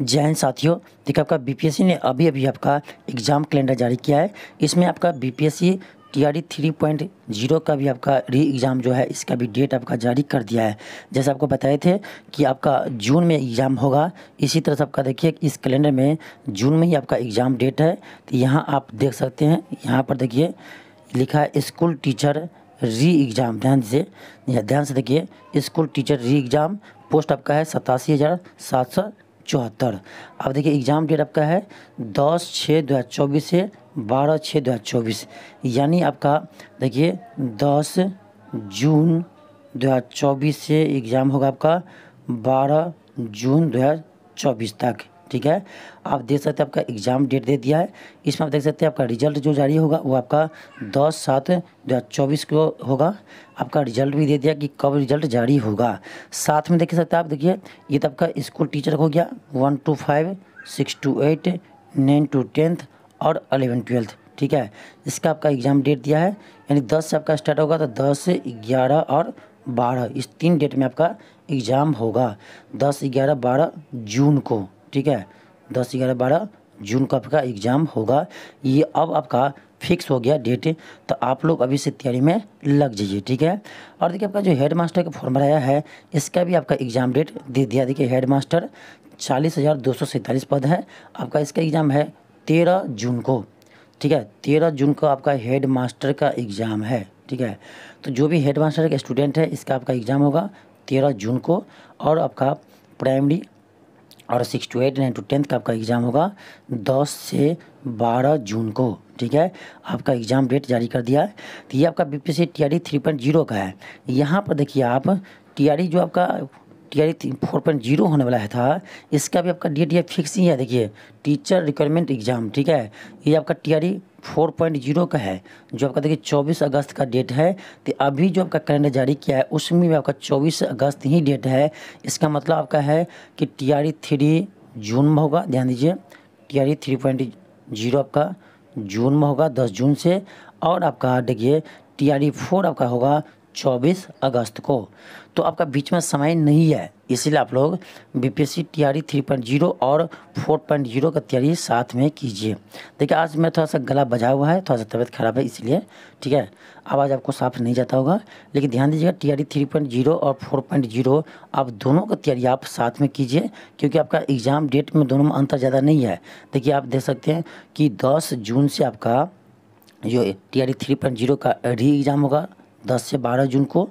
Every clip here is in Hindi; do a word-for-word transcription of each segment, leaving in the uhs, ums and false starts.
जय हिंद साथियों। देखिए आपका बीपीएससी ने अभी अभी आपका एग्ज़ाम कैलेंडर जारी किया है। इसमें आपका BPSC TRD three point zero का भी आपका री एग्ज़ाम जो है इसका भी डेट आपका जारी कर दिया है। जैसे आपको बताए थे कि आपका जून में एग्ज़ाम होगा, इसी तरह से आपका देखिए इस कैलेंडर में जून में ही आपका एग्ज़ाम डेट है। तो यहाँ आप देख सकते हैं, यहाँ पर देखिए लिखा है स्कूल टीचर री एग्ज़ाम। ध्यान से ध्यान से देखिए, school teacher re exam post आपका है सतासी हज़ार सात सौ चौहत्तर। अब देखिए एग्ज़ाम डेट आपका है दस छः दो हज़ार चौबीस से बारह छः दो हज़ार चौबीस यानी आपका देखिए दस जून दो हज़ार चौबीस से एग्ज़ाम होगा आपका बारह जून दो हज़ार चौबीस तक। ठीक है, आप देख सकते हैं आपका एग्ज़ाम डेट दे दिया है। इसमें आप देख सकते हैं आपका रिजल्ट जो जारी होगा वो आपका दस सात दो हज़ार चौबीस को होगा। आपका रिजल्ट भी दे दिया कि कब रिजल्ट जारी होगा। साथ में देख सकते हैं आप, देखिए ये तो आपका स्कूल टीचर हो गया one to five six to eight nine to tenth और अलेवन ट्वेल्थ। ठीक है, इसका आपका एग्ज़ाम डेट दिया है यानी दस से आपका स्टार्ट होगा, तो दस ग्यारह और बारह इस तीन डेट में आपका एग्ज़ाम होगा दस ग्यारह बारह जून को। ठीक है, दस ग्यारह बारह जून का आपका एग्ज़ाम होगा। ये अब आपका फिक्स हो गया डेट, तो आप लोग अभी से तैयारी में लग जाइए। ठीक है, और देखिए आपका जो हेड मास्टर का फॉर्म भराया है इसका भी आपका एग्ज़ाम डेट दे दिया। देखिए हेड मास्टर चालीस हज़ार दो सौ सैंतालीस पद है, आपका इसका एग्ज़ाम है तेरह जून को। ठीक है, तेरह जून को आपका हेड मास्टर का एग्ज़ाम है। ठीक है, तो जो भी हेड मास्टर का स्टूडेंट है इसका आपका एग्ज़ाम होगा तेरह जून को। और आपका प्राइमरी और six to eight nine to tenth का आपका एग्ज़ाम होगा दस से बारह जून को। ठीक है, आपका एग्ज़ाम डेट जारी कर दिया है। तो ये आपका BPSC TRD three point zero का है। यहाँ पर देखिए आप टीआरडी जो आपका टीआरडी फोर पॉइंट जीरो होने वाला है था, इसका भी आपका डेट ये फिक्स ही है। देखिए टीचर रिक्वायरमेंट एग्ज़ाम, ठीक है, ये आपका टीआरडी फोर पॉइंट जीरो का है जो आपका देखिए चौबीस अगस्त का डेट है। तो अभी जो आपका कैलेंडर जारी किया है उसमें भी आपका चौबीस अगस्त ही डेट है। इसका मतलब आपका है कि टीआरडी थ्री जून में होगा। ध्यान दीजिए टीआरडी थ्री पॉइंट जीरो आपका जून में होगा दस जून से, और आपका देखिए टीआरडी फोर आपका होगा चौबीस अगस्त को। तो आपका बीच में समय नहीं है, इसलिए आप लोग BPSC TRD three point zero और फोर पॉइंट जीरो का तैयारी साथ में कीजिए। देखिए आज मैं थोड़ा सा गला बजा हुआ है, थोड़ा सा तबीयत खराब है इसलिए, ठीक है, आवाज़ आपको साफ नहीं जाता होगा, लेकिन ध्यान दीजिएगा टीआरडी थ्री पॉइंट जीरो और फोर पॉइंट जीरो आप दोनों का तैयारी आप साथ में कीजिए, क्योंकि आपका एग्ज़ाम डेट में दोनों में अंतर ज़्यादा नहीं है। देखिए आप देख सकते हैं कि दस जून से आपका जो टीआरडी थ्री पॉइंट जीरो का री एग्ज़ाम होगा दस से बारह जून को,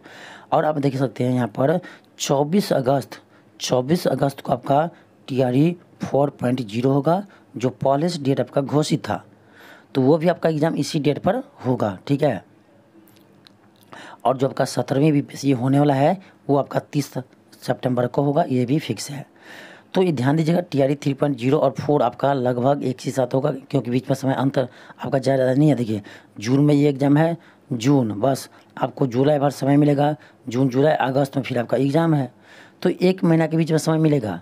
और आप देख सकते हैं यहाँ पर चौबीस अगस्त चौबीस अगस्त को आपका टीआरई फोर पॉइंट जीरो होगा जो पॉलिश डेट आपका घोषित था, तो वो भी आपका एग्ज़ाम इसी डेट पर होगा। ठीक है, और जो आपका सत्रहवीं बीपीएससी होने वाला है वो आपका तीस सितंबर को होगा, ये भी फिक्स है। तो ये ध्यान दीजिएगा टीआरडी थ्री पॉइंट जीरो और फोर आपका लगभग एक ही साथ होगा, क्योंकि बीच में समय अंतर आपका ज़्यादा नहीं है। देखिए जून में ये एग्ज़ाम है जून, बस आपको जुलाई भर समय मिलेगा, जून जुलाई अगस्त में फिर आपका एग्ज़ाम है, तो एक महीना के बीच में समय मिलेगा।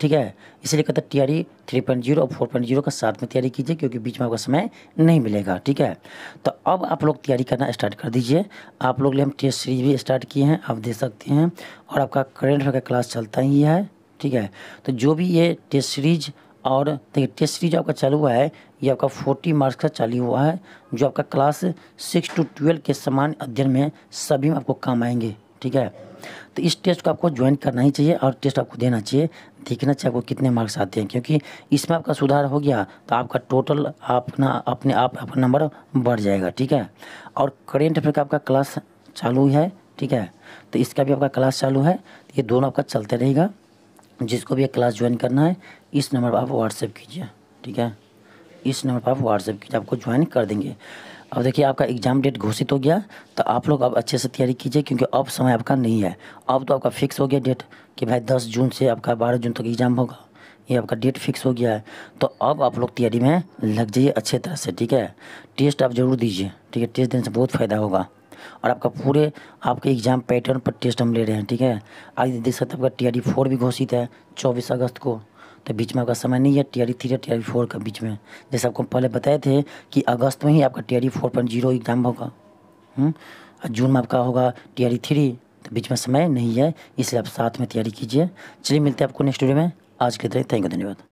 ठीक है, इसलिए कहते हैं टीआरडी थ्री पॉइंट जीरो और फोर पॉइंट जीरो का साथ में तैयारी कीजिए, क्योंकि बीच में आपका समय नहीं मिलेगा। ठीक है, तो अब आप लोग तैयारी करना स्टार्ट कर दीजिए। आप लोग लिए हम टेस्ट सीरीज भी स्टार्ट किए हैं, आप देख सकते हैं, और आपका करंट अफेयर का क्लास चलता ही है। ठीक है, तो जो भी ये टेस्ट सीरीज और देखिए टेस्ट सीरीज आपका चालू हुआ है, ये आपका चालीस मार्क्स का चालू हुआ है, जो आपका क्लास सिक्स टू ट्वेल्व के समान अध्ययन में सभी में आपको काम आएंगे। ठीक है, तो इस टेस्ट को आपको ज्वाइन करना ही चाहिए और टेस्ट आपको देना चाहिए, देखना चाहिए आपको कितने मार्क्स आते हैं, क्योंकि इसमें आपका सुधार हो गया तो आपका टोटल अपना अपने आप आपका नंबर बढ़ जाएगा। ठीक है, और करेंट अफेयर का आपका क्लास चालू है। ठीक है, तो इसका भी आपका क्लास चालू है, ये दोनों आपका चलते रहेगा। जिसको भी क्लास ज्वाइन करना है इस नंबर पर आप व्हाट्सएप कीजिए। ठीक है, इस नंबर पर आप व्हाट्सएप कीजिए, आपको ज्वाइन कर देंगे। अब देखिए आपका एग्ज़ाम डेट घोषित हो गया, तो आप लोग अब अच्छे से तैयारी कीजिए, क्योंकि अब समय आपका नहीं है। अब तो आपका फिक्स हो गया डेट कि भाई दस जून से आपका बारह जून तक तो एग्ज़ाम होगा, ये आपका डेट फिक्स हो गया है। तो अब आप लोग तैयारी में लग जाइए अच्छे तरह से। ठीक है, टेस्ट आप ज़रूर दीजिए। ठीक है, टेस्ट देने से बहुत फ़ायदा होगा, और आपका पूरे आपके एग्ज़ाम पैटर्न पर टेस्ट हम ले रहे हैं। ठीक है, आज देख सकते हैं आपका टीआरडी फोर भी घोषित है चौबीस अगस्त को, तो बीच में आपका समय नहीं है टीआरडी थ्री और टीआरडी फोर का बीच में। जैसे आपको पहले बताए थे कि अगस्त में ही आपका TRD four point zero exam होगा, जून में आपका होगा टीआरडी थ्री, तो बीच में समय नहीं है, इसलिए आप साथ में तैयारी कीजिए। चलिए मिलते हैं आपको नेक्स्ट वीडियो में। आज के लिए थैंक यू, धन्यवाद।